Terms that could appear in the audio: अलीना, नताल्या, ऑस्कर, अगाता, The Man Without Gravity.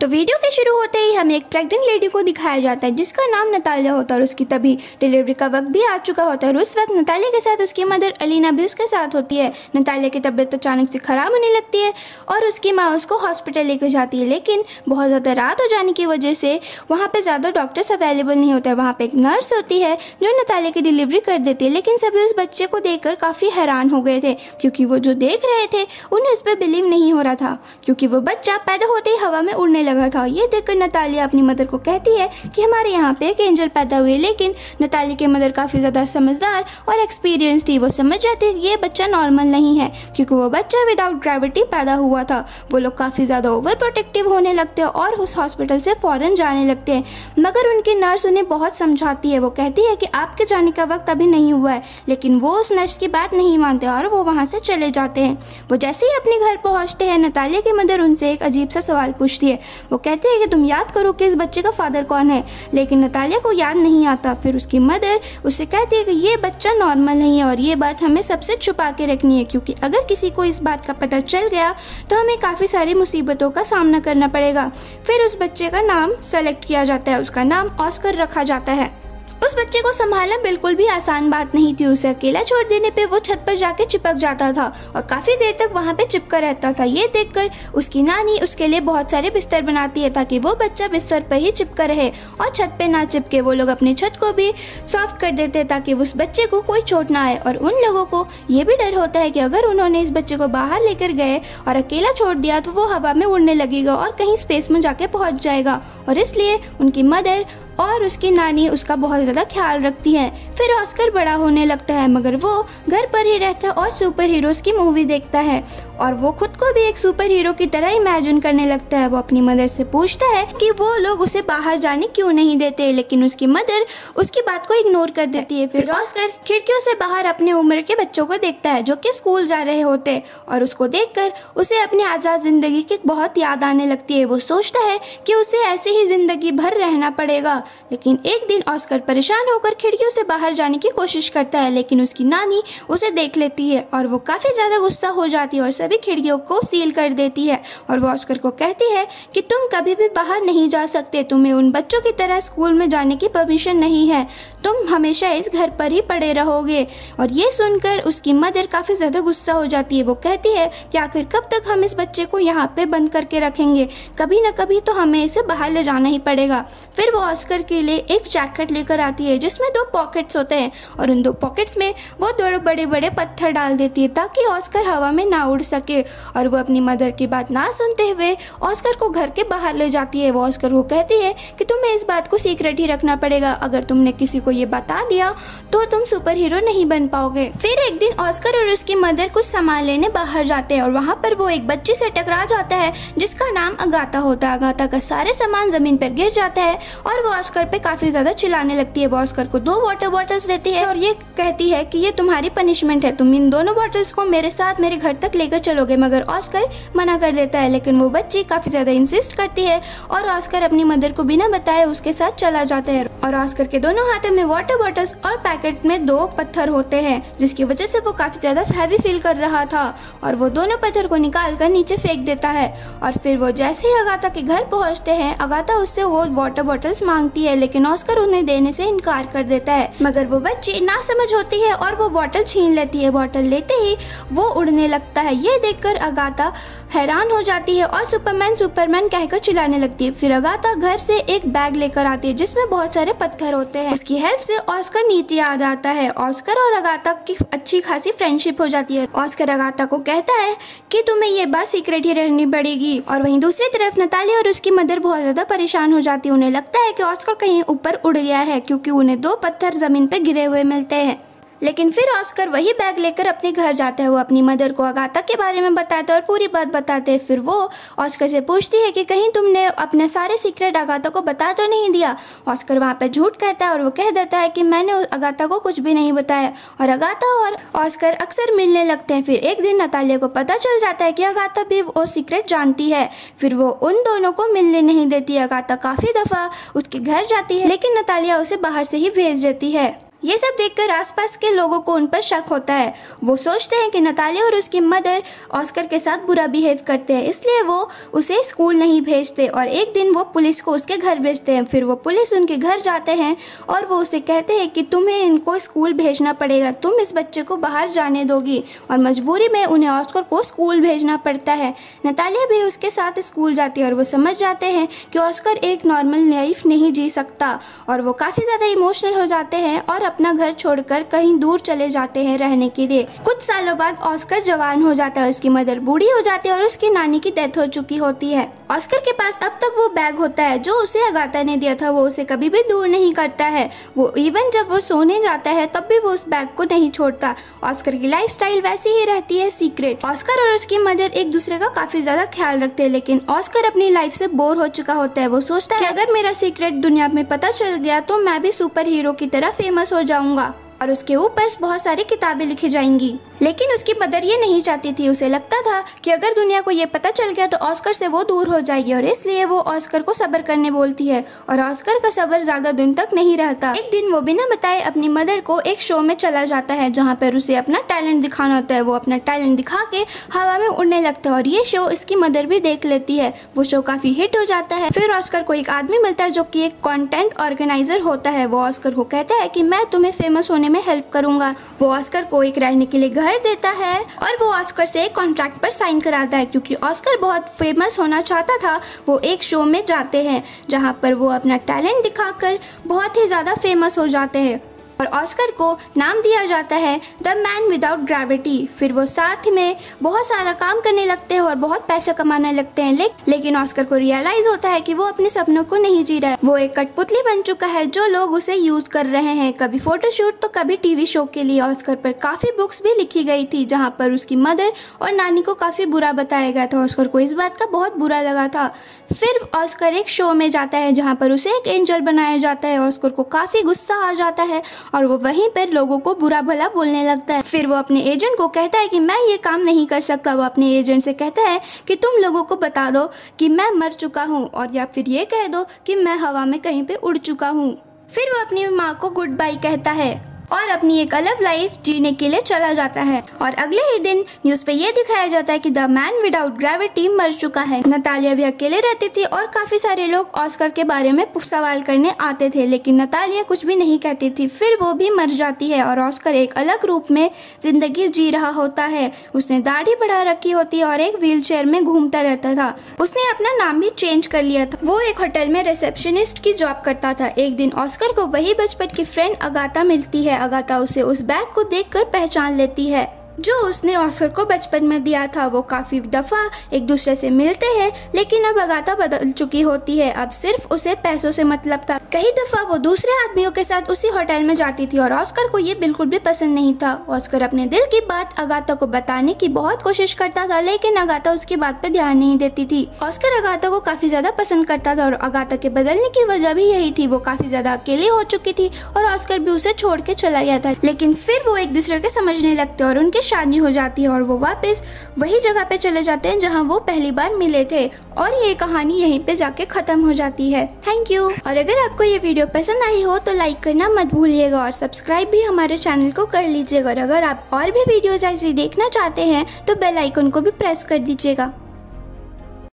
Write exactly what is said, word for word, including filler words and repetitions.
तो वीडियो के शुरू होते ही हमें एक प्रेग्नेंट लेडी को दिखाया जाता है जिसका नाम नताल्या होता है और उसकी तभी डिलीवरी का वक्त भी आ चुका होता है और उस वक्त नताल्या के साथ उसकी मदर अलीना भी उसके साथ होती है। नताल्या की तबीयत अचानक से ख़राब होने लगती है और उसकी माँ उसको हॉस्पिटल लेकर जाती है, लेकिन बहुत ज़्यादा रात हो जाने की वजह से वहाँ पर ज़्यादा डॉक्टर्स अवेलेबल नहीं होते। वहाँ पर एक नर्स होती है जो नताल्या की डिलीवरी कर देती है, लेकिन सभी उस बच्चे को देखकर काफ़ी हैरान हो गए थे क्योंकि वो जो देख रहे थे उन्हें उस पर बिलीव नहीं हो रहा था क्योंकि वो बच्चा पैदा होते ही हवा में उड़ने लगा था। ये देखकर नताल्या अपनी मदर को कहती है कि हमारे यहाँ पे एक एंजल पैदा हुए, लेकिन नताल्या के मदर काफ़ी ज़्यादा समझदार और एक्सपीरियंस थी। वो समझ जाती है कि ये बच्चा नॉर्मल नहीं है क्योंकि वो बच्चा विदाउट ग्रेविटी पैदा हुआ था। वो लोग काफ़ी ज़्यादा ओवर प्रोटेक्टिव होने लगते हैं और उस हॉस्पिटल से फ़ौरन जाने लगते हैं, मगर उनकी नर्स उन्हें बहुत समझाती है। वो कहती है कि आपके जाने का वक्त अभी नहीं हुआ है, लेकिन वो उस नर्स की बात नहीं मानते और वो वहाँ से चले जाते हैं। वो जैसे ही अपने घर पहुँचते हैं, नताल्या की मदर उनसे एक अजीब सा सवाल पूछती है। वो कहते हैं कि तुम याद करो कि इस बच्चे का फादर कौन है, लेकिन नताल्या को याद नहीं आता। फिर उसकी मदर उससे कहती है कि ये बच्चा नॉर्मल नहीं है और ये बात हमें सबसे छुपा के रखनी है क्योंकि अगर किसी को इस बात का पता चल गया तो हमें काफ़ी सारी मुसीबतों का सामना करना पड़ेगा। फिर उस बच्चे का नाम सेलेक्ट किया जाता है, उसका नाम ऑस्कर रखा जाता है। उस बच्चे को संभालना बिल्कुल भी आसान बात नहीं थी। उसे अकेला छोड़ देने पे वो छत पर जाके चिपक जाता था और काफ़ी देर तक वहाँ पे चिपका रहता था। ये देखकर उसकी नानी उसके लिए बहुत सारे बिस्तर बनाती है ताकि वो बच्चा बिस्तर पर ही चिपका रहे और छत पे ना चिपके। वो लोग अपनी छत को भी सॉफ्ट कर देते हैं ताकि उस बच्चे को कोई चोट ना आए और उन लोगों को ये भी डर होता है कि अगर उन्होंने इस बच्चे को बाहर लेकर गए और अकेला छोड़ दिया तो वो हवा में उड़ने लगेगा और कहीं स्पेस में जाके पहुँच जाएगा, और इसलिए उनकी मदर और उसकी नानी उसका बहुत ज़्यादा ख्याल रखती है। फिर ऑस्कर बड़ा होने लगता है, मगर वो घर पर ही रहता है और सुपर हीरोज़ की मूवी देखता है और वो खुद को भी एक सुपर हीरो की तरह इमेजिन करने लगता है। वो अपनी मदर से पूछता है कि वो लोग उसे बाहर जाने क्यों नहीं देते, लेकिन उसकी मदर उसकी बात को इग्नोर कर देती है। फिर ऑस्कर खिड़कियों से बाहर अपने उम्र के बच्चों को देखता है जो कि स्कूल जा रहे होते और उसको देखकर उसे अपनी आज़ाद ज़िंदगी की बहुत याद आने लगती है। वो सोचता है कि उसे ऐसे ही ज़िंदगी भर रहना पड़ेगा, लेकिन एक दिन ऑस्कर परेशान होकर खिड़कियों से बाहर जाने की कोशिश करता है, लेकिन उसकी नानी उसे देख लेती है और वो काफ़ी ज़्यादा गुस्सा हो जाती है और सभी खिड़कियों को सील कर देती है। और वो ऑस्कर को कहती है कि तुम कभी भी बाहर नहीं जा सकते, तुम्हें उन बच्चों की तरह स्कूल में जाने की परमिशन नहीं है, तुम हमेशा इस घर पर ही पड़े रहोगे। और ये सुनकर उसकी मदर काफ़ी ज़्यादा गुस्सा हो जाती है। वो कहती है कि आखिर कब तक हम इस बच्चे को यहाँ पर बंद करके रखेंगे, कभी ना कभी तो हमें इसे बाहर ले जाना ही पड़ेगा। फिर वो ऑस्कर के लिए एक जैकेट लेकर आती है जिसमें दो पॉकेट्स होते हैं और उन दो पॉकेट्स में वो दो बड़े बड़े पत्थर डाल देती है ताकि ऑस्कर हवा में ना उड़ सके। और वो अपनी मदर की बात ना सुनते हुए ऑस्कर को घर के बाहर ले जाती है। वो ऑस्कर को कहती है कि तुम्हें इस बात को सीक्रेट ही रखना पड़ेगा, अगर तुमने किसी को ये बता दिया तो तुम सुपर हीरो नहीं बन पाओगे। फिर एक दिन ऑस्कर और उसकी मदर कुछ सामान लेने बाहर जाते हैं और वहाँ पर वो एक बच्ची से टकरा जाता है जिसका नाम अगाता होता है। अगाता का सारे सामान जमीन पर गिर जाता है और वो ऑस्कर पे काफी ज्यादा चिल्लाने लगती है। वो ऑस्कर को दो वाटर बॉटल्स देती है और ये कहती है कि ये तुम्हारी पनिशमेंट है, तुम इन दोनों बॉटल्स को मेरे साथ मेरे घर तक लेकर चलोगे। मगर ऑस्कर मना कर देता है, लेकिन वो बच्ची काफी ज्यादा इंसिस्ट करती है और ऑस्कर अपनी मदर को बिना बताए उसके साथ चला जाता है। और ऑस्कर के दोनों हाथों में वाटर बॉटल्स और पैकेट में दो पत्थर होते हैं जिसकी वजह से वो काफी ज्यादा हैवी फील कर रहा था और वो दोनों पत्थर को निकाल कर नीचे फेंक देता है। और फिर वो जैसे ही अगाता के घर पहुँचते हैं, अगाता उससे वो वाटर बॉटल्स मांगती है, लेकिन ऑस्कर उन्हें देने से इनकार कर देता है। मगर वो बच्ची ना समझ होती है और वो बॉटल छीन लेती है। बॉटल लेते ही वो उड़ने लगता है। ये देखकर अगाता हैरान हो जाती है और सुपरमैन सुपरमैन कहकर चिल्लाने लगती है। फिर अगाता घर से एक बैग लेकर आती है जिसमें बहुत सारे पत्थर होते हैं। उसकी हेल्प से ऑस्कर नीचे याद आता है। ऑस्कर और अगाता की अच्छी खासी फ्रेंडशिप हो जाती है। ऑस्कर अगाता को कहता है कि तुम्हें ये बात सीक्रेट ही रहनी पड़ेगी। और वहीं दूसरी तरफ नताल्या और उसकी मदर बहुत ज्यादा परेशान हो जाती है। उन्हें लगता है कि ऑस्कर कहीं ऊपर उड़ गया है क्योंकि उन्हें दो पत्थर जमीन पर गिरे हुए मिलते हैं। लेकिन फिर ऑस्कर वही बैग लेकर अपने घर जाता है। वो अपनी मदर को अगाता के बारे में बताता है और पूरी बात बताते हैं। फिर वो ऑस्कर से पूछती है कि कहीं तुमने अपने सारे सीक्रेट अगाता को बता तो नहीं दिया। ऑस्कर वहाँ पे झूठ कहता है और वो कह देता है कि मैंने अगाता को कुछ भी नहीं बताया। और अगाता और ऑस्कर अक्सर मिलने लगते हैं। फिर एक दिन नताल्या को पता चल जाता है कि अगाता भी वो सीक्रेट जानती है। फिर वो उन दोनों को मिलने नहीं देती। अगाता काफ़ी दफ़ा उसके घर जाती है, लेकिन नताल्या उसे बाहर से ही भेज देती है। ये सब देखकर आसपास के लोगों को उन पर शक होता है। वो सोचते हैं कि नताल्या और उसकी मदर ऑस्कर के साथ बुरा बिहेव करते हैं, इसलिए वो उसे स्कूल नहीं भेजते। और एक दिन वो पुलिस को उसके घर भेजते हैं। फिर वो पुलिस उनके घर जाते हैं और वो उसे कहते हैं कि तुम्हें इनको स्कूल भेजना पड़ेगा, तुम इस बच्चे को बाहर जाने दोगी। और मजबूरी में उन्हें ऑस्कर को स्कूल भेजना पड़ता है। नताल्या भी उसके साथ स्कूल जाती है और वो समझ जाते हैं कि ऑस्कर एक नॉर्मल लाइफ नहीं जी सकता। और वो काफ़ी ज़्यादा इमोशनल हो जाते हैं और अपना घर छोड़कर कहीं दूर चले जाते हैं रहने के लिए। कुछ सालों बाद ऑस्कर जवान हो जाता है, उसकी मदर बूढ़ी हो जाती है और उसकी नानी की डेथ हो चुकी होती है। ऑस्कर के पास अब तक वो बैग होता है जो उसे अगाता ने दिया था। वो उसे कभी भी दूर नहीं करता है। वो इवन जब वो सोने जाता है तब भी वो उस बैग को नहीं छोड़ता। ऑस्कर की लाइफस्टाइल वैसी ही रहती है, सीक्रेट। ऑस्कर और उसकी मदर एक दूसरे का काफी ज्यादा ख्याल रखते हैं, लेकिन ऑस्कर अपनी लाइफ से बोर हो चुका होता है। वो सोचता है अगर मेरा सीक्रेट दुनिया में पता चल गया तो मैं भी सुपर हीरो की तरह फेमस हो जाऊंगा और उसके ऊपर बहुत सारी किताबें लिखी जाएंगी। लेकिन उसकी मदर ये नहीं चाहती थी। उसे लगता था कि अगर दुनिया को ये पता चल गया तो ऑस्कर से वो दूर हो जाएगी और इसलिए वो ऑस्कर को सब्र करने बोलती है। और ऑस्कर का सब्र ज्यादा दिन तक नहीं रहता। एक दिन वो बिना बताए अपनी मदर को एक शो में चला जाता है जहाँ पर उसे अपना टैलेंट दिखाना होता है। वो अपना टैलेंट दिखा के हवा में उड़ने लगता है और ये शो इसकी मदर भी देख लेती है। वो शो काफी हिट हो जाता है। फिर ऑस्कर को एक आदमी मिलता है जो की एक कॉन्टेंट ऑर्गेनाइजर होता है। वो ऑस्कर को कहता है की मैं तुम्हें फेमस होने में हेल्प करूंगा। वो ऑस्कर को एक रहने के लिए घर देता है और वो ऑस्कर से एक कॉन्ट्रैक्ट पर साइन कराता है। क्योंकि ऑस्कर बहुत फेमस होना चाहता था, वो एक शो में जाते हैं जहां पर वो अपना टैलेंट दिखाकर बहुत ही ज्यादा फेमस हो जाते हैं और ऑस्कर को नाम दिया जाता है द मैन विदाउट ग्रेविटी। फिर वो साथ में बहुत सारा काम करने लगते हैं और बहुत पैसा कमाने लगते हैं। ले, लेकिन ऑस्कर को रियलाइज होता है कि वो अपने सपनों को नहीं जी रहा है। वो एक कठपुतली बन चुका है जो लोग उसे यूज कर रहे हैं, कभी फोटोशूट तो कभी टीवी शो के लिए। ऑस्कर पर काफी बुक्स भी लिखी गई थी जहाँ पर उसकी मदर और नानी को काफी बुरा बताया गया था। ऑस्कर को इस बात का बहुत बुरा लगा था। फिर ऑस्कर एक शो में जाता है जहाँ पर उसे एक एंजल बनाया जाता है। ऑस्कर को काफी गुस्सा आ जाता है और वो वहीं पर लोगों को बुरा भला बोलने लगता है। फिर वो अपने एजेंट को कहता है कि मैं ये काम नहीं कर सकता। वो अपने एजेंट से कहता है कि तुम लोगों को बता दो कि मैं मर चुका हूँ और या फिर ये कह दो कि मैं हवा में कहीं पे उड़ चुका हूँ। फिर वो अपनी माँ को गुड बाय कहता है और अपनी एक अलग लाइफ जीने के लिए चला जाता है। और अगले ही दिन न्यूज पे ये दिखाया जाता है कि द मैन विदाउट ग्रेविटी मर चुका है। नताल्या भी अकेले रहती थी और काफी सारे लोग ऑस्कर के बारे में सवाल करने आते थे, लेकिन नताल्या कुछ भी नहीं कहती थी। फिर वो भी मर जाती है और ऑस्कर एक अलग रूप में जिंदगी जी रहा होता है। उसने दाढ़ी बढ़ा रखी होती है और एक व्हील चेयर में घूमता रहता था। उसने अपना नाम भी चेंज कर लिया था। वो एक होटल में रिसेप्शनिस्ट की जॉब करता था। एक दिन ऑस्कर को वही बचपन की फ्रेंड अगाता मिलती है। अगाता उसे उस बैग को देखकर पहचान लेती है जो उसने ऑस्कर को बचपन में दिया था। वो काफी दफा एक दूसरे से मिलते हैं, लेकिन अब अगाता बदल चुकी होती है। अब सिर्फ उसे पैसों से मतलब था। कई दफा वो दूसरे आदमियों के साथ उसी होटल में जाती थी और ऑस्कर को ये बिल्कुल भी पसंद नहीं था। ऑस्कर अपने दिल की बात अगाता को बताने की बहुत कोशिश करता था, लेकिन अगाता उसकी बात पे ध्यान नहीं देती थी। ऑस्कर अगाता को काफी ज्यादा पसंद करता था और अगाता के बदलने की वजह भी यही थी। वो काफी ज्यादा अकेली हो चुकी थी और ऑस्कर भी उसे छोड़ के चला गया था। लेकिन फिर वो एक दूसरे के समझने लगते और उनके शादी हो जाती है और वो वापस वही जगह पे चले जाते हैं जहाँ वो पहली बार मिले थे। और ये कहानी यहीं पे जाके खत्म हो जाती है। Thank you. और अगर आपको ये वीडियो पसंद आई हो तो लाइक करना मत भूलिएगा और सब्सक्राइब भी हमारे चैनल को कर लीजिएगा। और अगर आप और भी वीडियोज ऐसी देखना चाहते हैं तो बेल आइकन को भी प्रेस कर दीजिएगा।